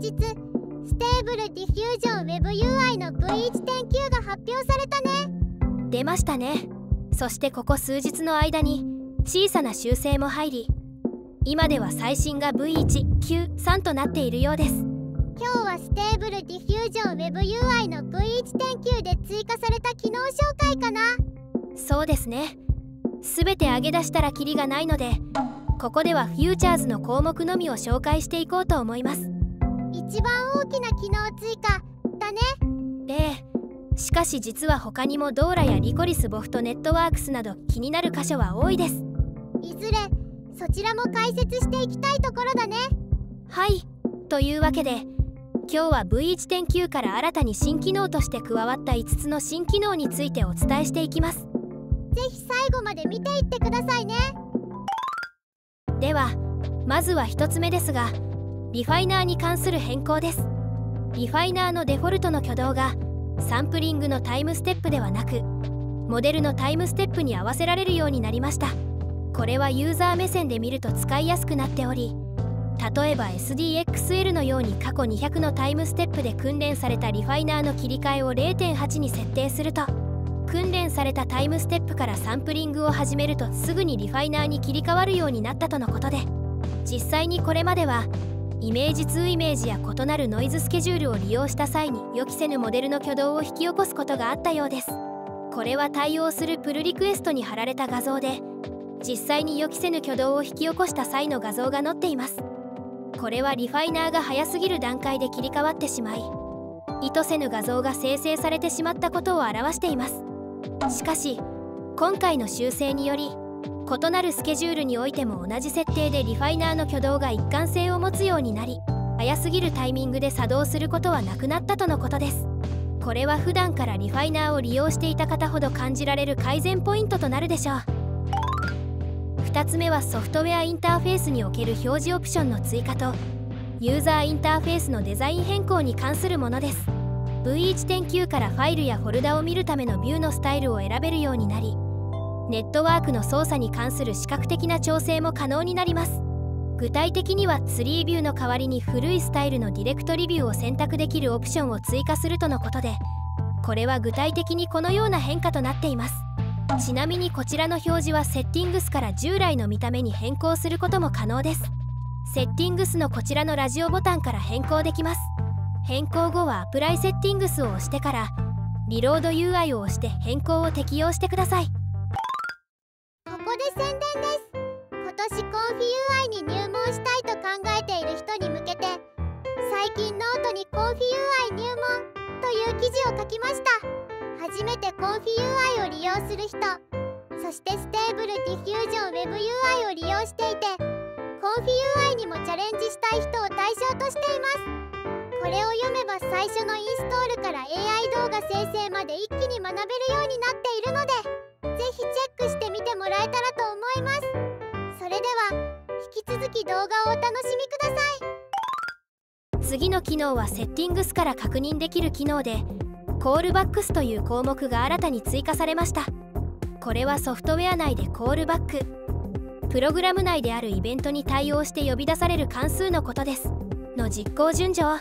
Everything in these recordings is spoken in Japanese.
先日Stable Diffusion web UI の V1.9 が発表されたね。出ましたね。そしてここ数日の間に小さな修正も入り、今では最新が V1.9.3 となっているようです。今日はStable Diffusion web UI の V1.9 で追加された機能紹介かな。そうですね。すべて上げ出したらキリがないので、ここではフューチャーズの項目のみを紹介していこうと思います。一番大きな機能追加だね。しかし実は他にもドーラやリコリスボフトネットワークスなど気になる箇所は多いです。いずれそちらも解説していきたいところだね。はい、というわけで今日は V1.9 から新たに新機能として加わった5つの新機能についてお伝えしていきます。ぜひ最後まで見ていってくださいね。ではまずは1つ目ですが、リファイナーに関する変更です。リファイナーのデフォルトの挙動がサンプリングのタイムステップではなくモデルのタイムステップに合わせられるようになりました。これはユーザー目線で見ると使いやすくなっており、例えば SDXL のように過去200のタイムステップで訓練されたリファイナーの切り替えを 0.8 に設定すると、訓練されたタイムステップからサンプリングを始めるとすぐにリファイナーに切り替わるようになったとのことで、実際にこれまではイメージ2イメージや異なるノイズスケジュールを利用した際に予期せぬモデルの挙動を引き起こすことがあったようです。これは対応するプルリクエストに貼られた画像で、実際に予期せぬ挙動を引き起こした際の画像が載っています。これはリファイナーが早すぎる段階で切り替わってしまい、意図せぬ画像が生成されてしまったことを表しています。しかし今回の修正により、異なるスケジュールにおいても同じ設定でリファイナーの挙動が一貫性を持つようになり、早すぎるタイミングで作動することはなくなったとのことです。これは普段からリファイナーを利用していた方ほど感じられる改善ポイントとなるでしょう。2つ目はソフトウェアインターフェースにおける表示オプションの追加とユーザーインターフェースのデザイン変更に関するものです。V1.9 からファイルやフォルダを見るためのビューのスタイルを選べるようになり、ネットワークの操作に関する視覚的な調整も可能になります。具体的にはツリービューの代わりに古いスタイルのディレクトリビューを選択できるオプションを追加するとのことで、これは具体的にこのような変化となっています。ちなみにこちらの表示はセッティングスから従来の見た目に変更することも可能です。セッティングスのこちらのラジオボタンから変更できます。変更後はアプライセッティングスを押してからリロード UI を押して変更を適用してください。ここで宣伝です。今年コンフィ UI に入門したいと考えている人に向けて、最近ノートにコンフィ UI 入門という記事を書きました。初めてコンフィ UI を利用する人、そしてステーブルディフュージョン Web UI を利用していて、コンフィ UI にもチャレンジしたい人を対象としています。これを読めば最初のインストールから AI 動画生成まで一気に学べるようになっているので、ぜひチェックしてみてもらえたらと思います。それでは引き続き動画をお楽しみください。次の機能はセッティングスから確認できる機能で、コールバックスという項目が新たに追加されました。これはソフトウェア内でコールバック、プログラム内であるイベントに対応して呼び出される関数のことですの実行順序を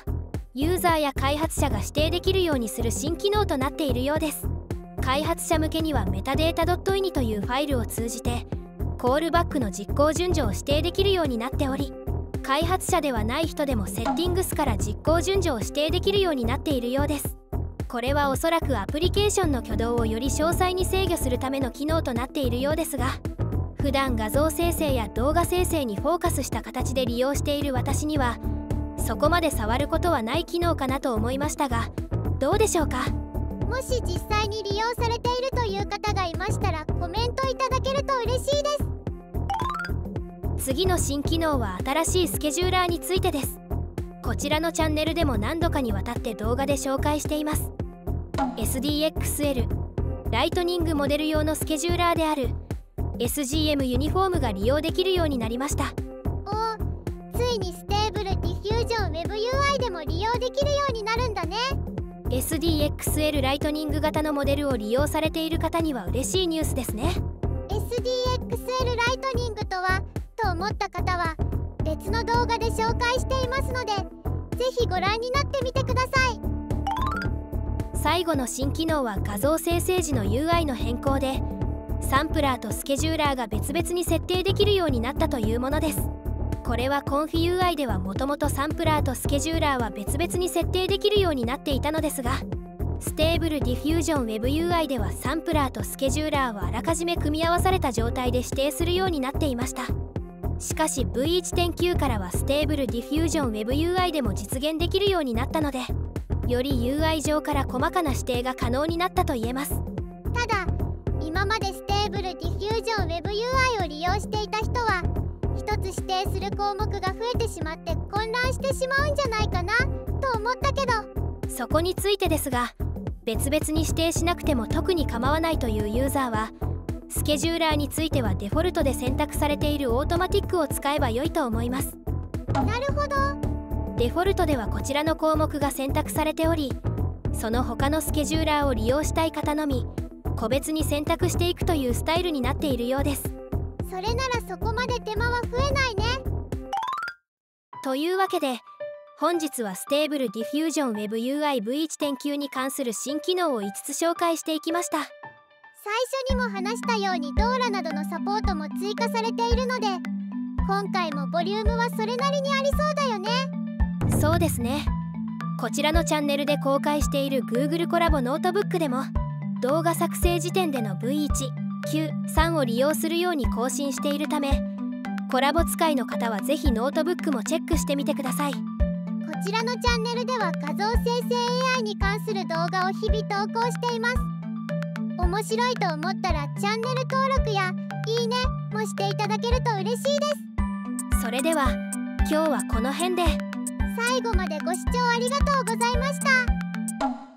ユーザーや開発者が指定できるようにする新機能となっているようです。開発者向けには metadata.ini というファイルを通じてコールバックの実行順序を指定できるようになっており、開発者ではない人でもセッティングスから実行順序を指定できるようになっているようです。これはおそらくアプリケーションの挙動をより詳細に制御するための機能となっているようですが、普段画像生成や動画生成にフォーカスした形で利用している私にはそこまで触ることはない機能かなと思いましたが、どうでしょうか。もし実際に利用されているという方がいましたらコメントいただけると嬉しいです。次の新機能は新しいスケジューラーについてです。こちらのチャンネルでも何度かにわたって動画で紹介しています。SDXL、ライトニングモデル用のスケジューラーである SGM ユニフォームが利用できるようになりました。ついにStable Diffusion Web UI でも利用できるようになるんだね。 SDXL ライトニング型のモデルを利用されている方には嬉しいニュースですね。 SDXL ライトニングとはと思った方は別の動画で紹介していますので、ぜひご覧になってみてください。最後の新機能は画像生成時の UI の変更で、サンプラーとスケジューラーが別々に設定できるようになったというものです。これはコンフィ UI ではもともとサンプラーとスケジューラーは別々に設定できるようになっていたのですが、Stable Diffusion web UI ではサンプラーとスケジューラーはあらかじめ組み合わされた状態で指定するようになっていました。しかし V1.9 からは Stable Diffusion web UI でも実現できるようになったので、より UI 上から細かな指定が可能になったと言えます。ただ、今まで Stable Diffusion web UI を利用していた人は1つ指定する項目が増えてしまって混乱してしまうんじゃないかなと思ったけど、そこについてですが、別々に指定しなくても特に構わないというユーザーは、スケジューラーについてはデフォルトで選択されているオートマティックを使えば良いと思います。なるほど。デフォルトではこちらの項目が選択されており、その他のスケジューラーを利用したい方のみ個別に選択していくというスタイルになっているようです。それならそこまで手間は増えないね。というわけで、本日はStable Diffusion web UI V1.9 に関する新機能を5つ紹介していきました。最初にも話したように、ドーラなどのサポートも追加されているので、今回もボリュームはそれなりにありそうだよね。そうですね。こちらのチャンネルで公開している Google コラボノートブックでも、動画作成時点での V1、9、3を利用するように更新しているため、コラボ使いの方はぜひノートブックもチェックしてみてください。こちらのチャンネルでは画像生成 AI に関する動画を日々投稿しています。面白いと思ったらチャンネル登録やいいねもしていただけると嬉しいです。それでは今日はこの辺で。最後までご視聴ありがとうございました。